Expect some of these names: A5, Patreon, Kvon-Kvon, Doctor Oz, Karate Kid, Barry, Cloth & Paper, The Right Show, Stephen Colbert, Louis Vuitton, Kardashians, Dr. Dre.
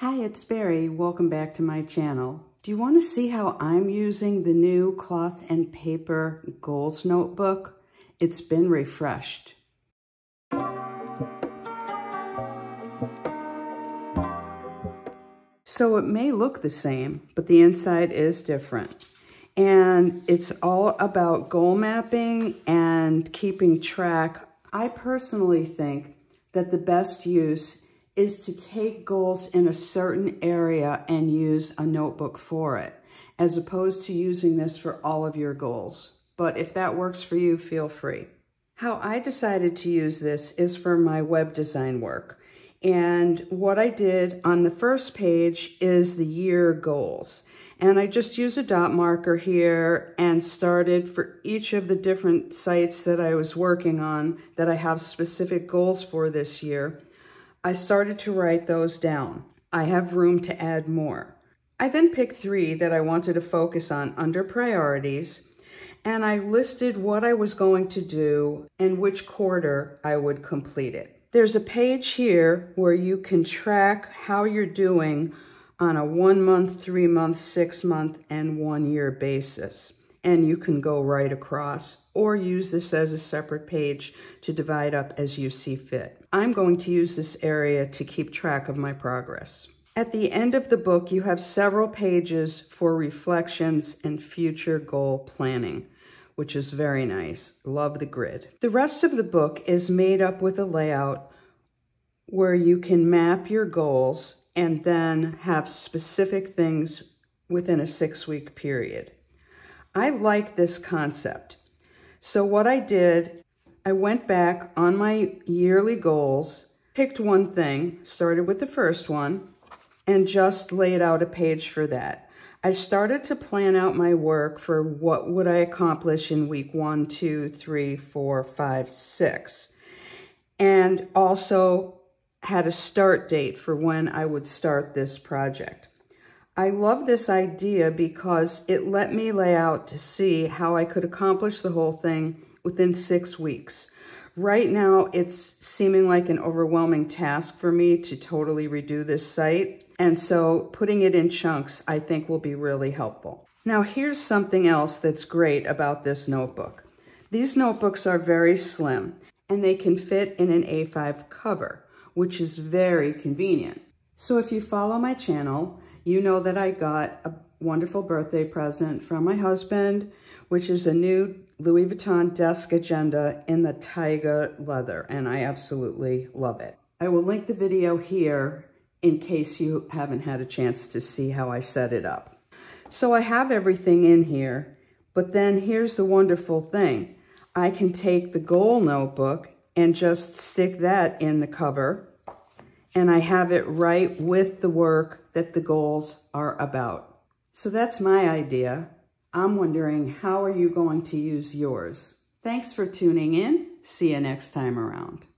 Hi, it's Barry. Welcome back to my channel. Do you want to see how I'm using the new Cloth and Paper Goals Notebook? It's been refreshed. So it may look the same, but the inside is different. And it's all about goal mapping and keeping track. I personally think that the best use is to take goals in a certain area and use a notebook for it, as opposed to using this for all of your goals. But if that works for you, feel free. How I decided to use this is for my web design work. And what I did on the first page is the year goals. And I just used a dot marker here and started for each of the different sites that I was working on that I have specific goals for this year. I started to write those down. I have room to add more. I then picked three that I wanted to focus on under priorities, and I listed what I was going to do and which quarter I would complete it. There's a page here where you can track how you're doing on a 1 month, 3 month, 6 month, and 1 year basis. And you can go right across or use this as a separate page to divide up as you see fit. I'm going to use this area to keep track of my progress. At the end of the book, you have several pages for reflections and future goal planning, which is very nice. Love the grid. The rest of the book is made up with a layout where you can map your goals and then have specific things within a 6-week period. I like this concept. So what I did, I went back on my yearly goals, picked one thing, started with the first one, and just laid out a page for that. I started to plan out my work for what would I accomplish in week 1, 2, 3, 4, 5, 6. And also had a start date for when I would start this project. I love this idea because it let me lay out to see how I could accomplish the whole thing within 6 weeks. Right now, it's seeming like an overwhelming task for me to totally redo this site. And so putting it in chunks, I think, will be really helpful. Now, here's something else that's great about this notebook. These notebooks are very slim, and they can fit in an A5 cover, which is very convenient. So if you follow my channel, you know that I got a wonderful birthday present from my husband, which is a new Louis Vuitton desk agenda in the tiger leather, and I absolutely love it. I will link the video here in case you haven't had a chance to see how I set it up. So I have everything in here, but then here's the wonderful thing. I can take the goal notebook and just stick that in the cover, and I have it right with the work that the goals are about. So that's my idea. I'm wondering, how are you going to use yours? Thanks for tuning in. See you next time around.